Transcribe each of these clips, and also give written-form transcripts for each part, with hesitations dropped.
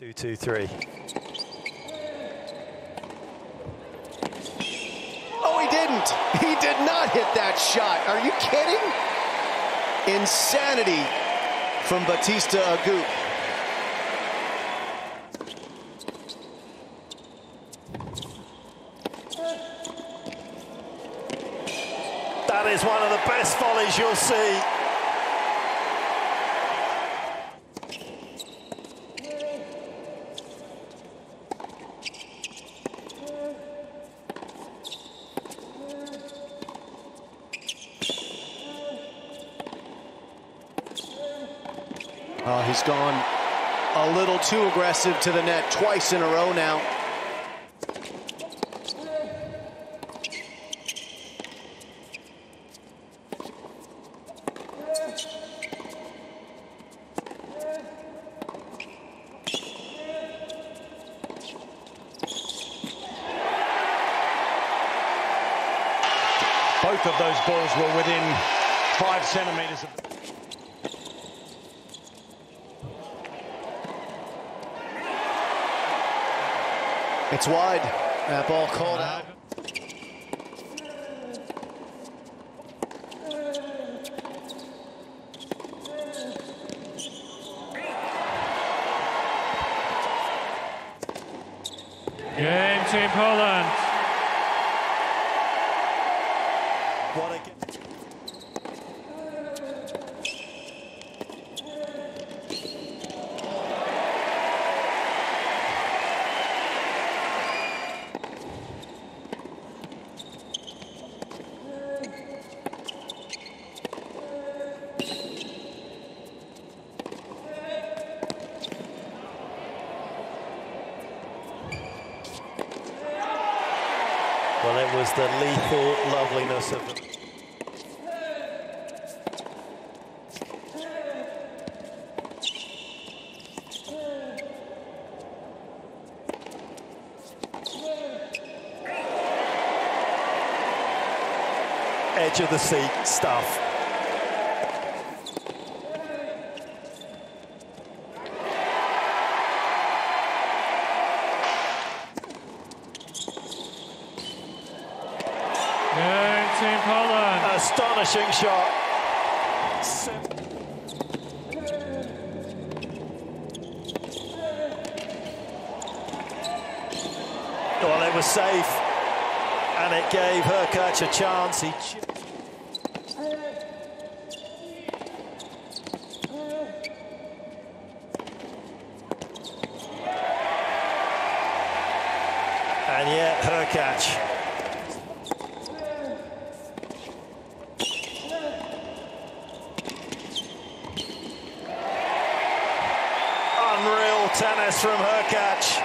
2-2-3. Oh, he didn't. He did not hit that shot. Are you kidding? Insanity from Bautista Agut. That is one of the best volleys you'll see. He's gone a little too aggressive to the net twice in a row now. Both of those balls were within 5 centimeters of... It's wide. That ball called out. Game to Poland. What a game. Well, it was the lethal loveliness of it. Edge of the seat stuff. Team Poland. Astonishing shot. Well, it was safe, and it gave Hurkacz a chance. And yet, Hurkacz. Unreal tennis from Hurkacz.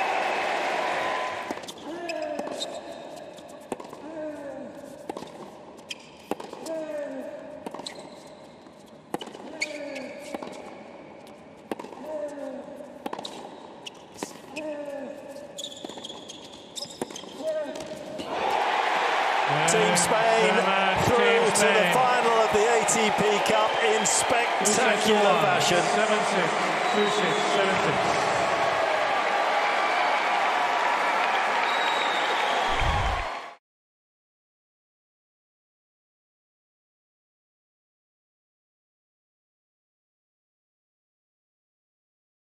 Team Spain through to the final of the ATP Cup in spectacular fashion. 7-6, 2-6, 7-6.